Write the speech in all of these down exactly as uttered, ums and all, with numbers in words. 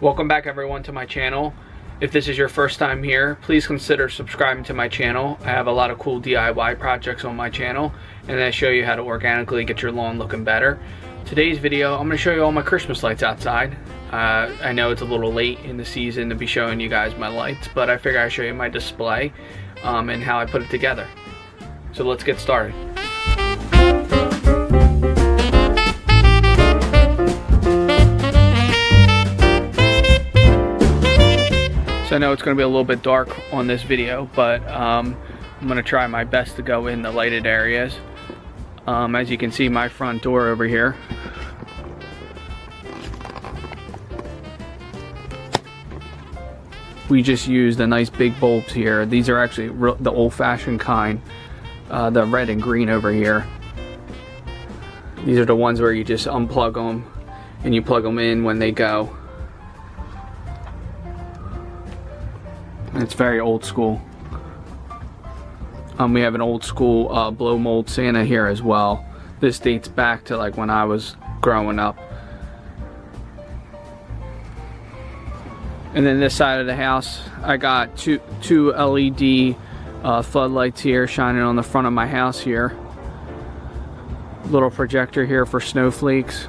Welcome back everyone to my channel. If this is your first time here, please consider subscribing to my channel. I have a lot of cool D I Y projects on my channel, and I show you how to organically get your lawn looking better. Today's video, I'm going to show you all my Christmas lights outside. Uh, I know it's a little late in the season to be showing you guys my lights, but I figure I'd show you my display um, and how I put it together. So let's get started. So I know it's going to be a little bit dark on this video, but um, I'm going to try my best to go in the lighted areas. Um, as you can see, my front door over here. We just used a nice big bulbs here. These are actually the old-fashioned kind, uh, the red and green over here. These are the ones where you just unplug them and you plug them in when they go. It's very old school. Um, we have an old school uh, blow mold Santa here as well. This dates back to like when I was growing up. And then this side of the house, I got two two L E D uh, floodlights here shining on the front of my house here. Little projector here for snowflakes.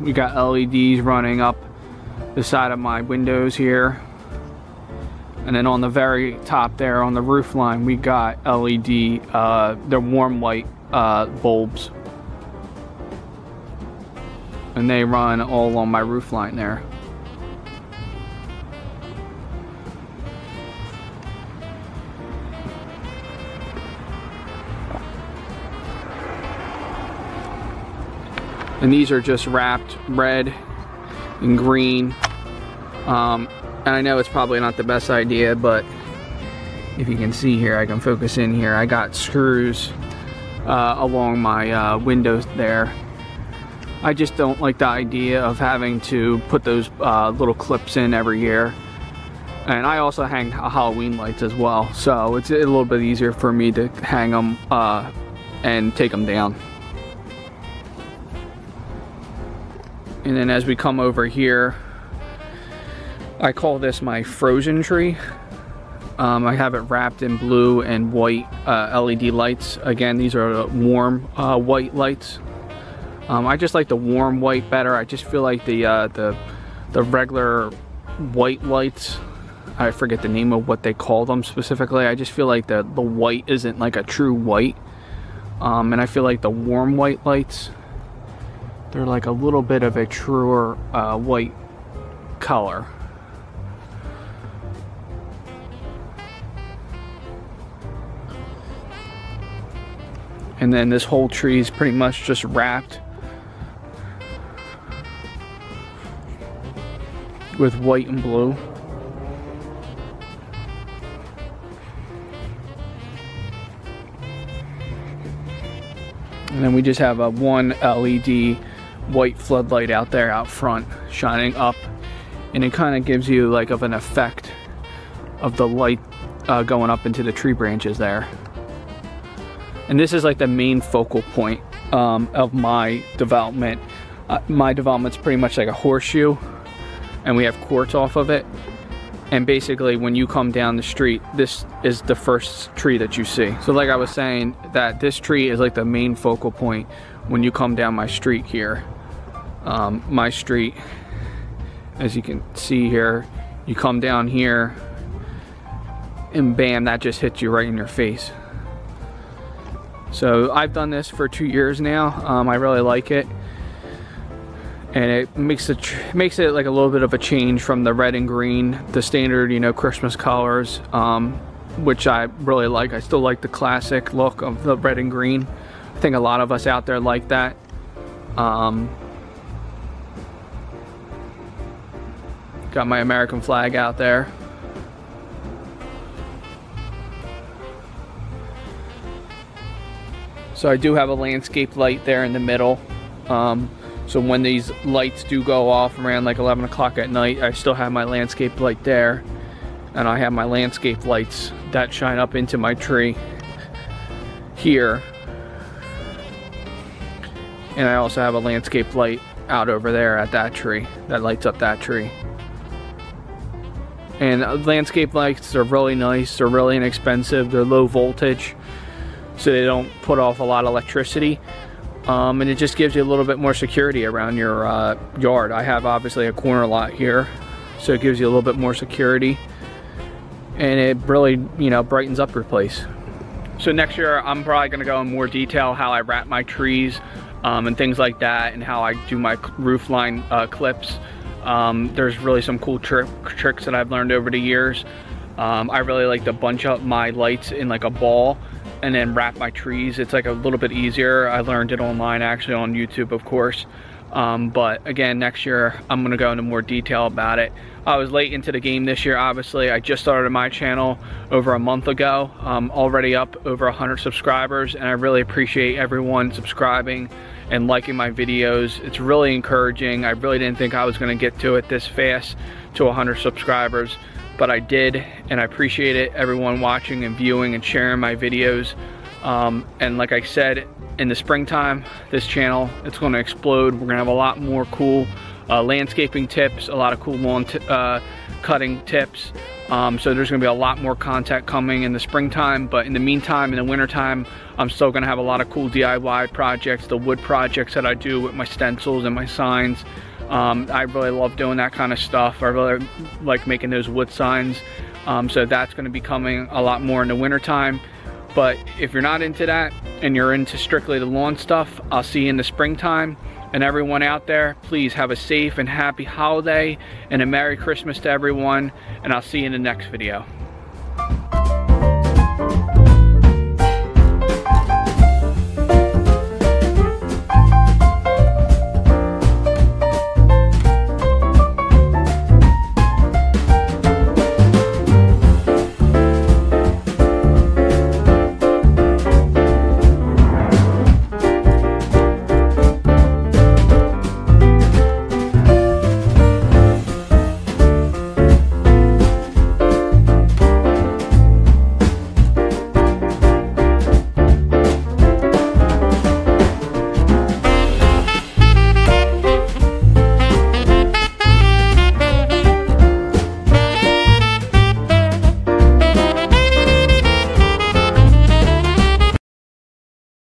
We got L E Ds running up the side of my windows here. And then on the very top there, on the roof line, we got L E D, uh, they're warm white uh, bulbs. And they run all along my roof line there. And these are just wrapped red and green. Um, And I know it's probably not the best idea, but if you can see here, I can focus in here. I got screws uh, along my uh, windows there. I just don't like the idea of having to put those uh, little clips in every year. And I also hang Halloween lights as well, so it's a little bit easier for me to hang them uh, and take them down. And then as we come over here, I call this my frozen tree. Um, I have it wrapped in blue and white uh, L E D lights. Again, these are warm uh, white lights. Um, I just like the warm white better. I just feel like the, uh, the, the regular white lights, I forget the name of what they call them specifically. I just feel like the, the white isn't like a true white. Um, and I feel like the warm white lights, they're like a little bit of a truer uh, white color. And then this whole tree is pretty much just wrapped with white and blue. And then we just have a one L E D white floodlight out there out front shining up. And it kind of gives you like of an effect of the light uh, going up into the tree branches there. And this is like the main focal point um, of my development. Uh, my development's pretty much like a horseshoe, and we have quartz off of it. And basically when you come down the street, this is the first tree that you see. So like I was saying, that this tree is like the main focal point when you come down my street here. Um, my street, as you can see here, you come down here and bam, that just hits you right in your face. So I've done this for two years now. Um, I really like it, and it makes it tr makes it like a little bit of a change from the red and green, the standard, you know, Christmas colors, um, which I really like. I still like the classic look of the red and green. I think a lot of us out there like that. Um, got my American flag out there. So I do have a landscape light there in the middle. Um, so when these lights do go off around like eleven o'clock at night, I still have my landscape light there. And I have my landscape lights that shine up into my tree here. And I also have a landscape light out over there at that tree that lights up that tree. And landscape lights are really nice, they're really inexpensive, they're low voltage, so they don't put off a lot of electricity. Um, and it just gives you a little bit more security around your uh, yard. I have obviously a corner lot here, so it gives you a little bit more security. And it really, you know, brightens up your place. So next year, I'm probably gonna go in more detail how I wrap my trees um, and things like that, and how I do my roofline uh, clips. Um, there's really some cool tri tricks that I've learned over the years. Um, I really like to bunch up my lights in like a ball and then wrap my trees. It's like a little bit easier. I learned it online, actually, on YouTube, of course. Um, but again, next year I'm gonna go into more detail about it. I was late into the game this year, obviously. I just started my channel over a month ago. I'm already up over one hundred subscribers, and I really appreciate everyone subscribing and liking my videos. It's really encouraging. I really didn't think I was gonna get to it this fast, to one hundred subscribers, but I did, and I appreciate it, everyone watching and viewing and sharing my videos. Um, and like I said, in the springtime, this channel, it's going to explode. We're going to have a lot more cool uh, landscaping tips, a lot of cool lawn uh, cutting tips. Um, so there's going to be a lot more content coming in the springtime. But in the meantime, in the wintertime, I'm still going to have a lot of cool D I Y projects, the wood projects that I do with my stencils and my signs. Um, I really love doing that kind of stuff. I really like making those wood signs. Um, so that's going to be coming a lot more in the wintertime. But if you're not into that and you're into strictly the lawn stuff, I'll see you in the springtime. And everyone out there, please have a safe and happy holiday and a Merry Christmas to everyone. And I'll see you in the next video.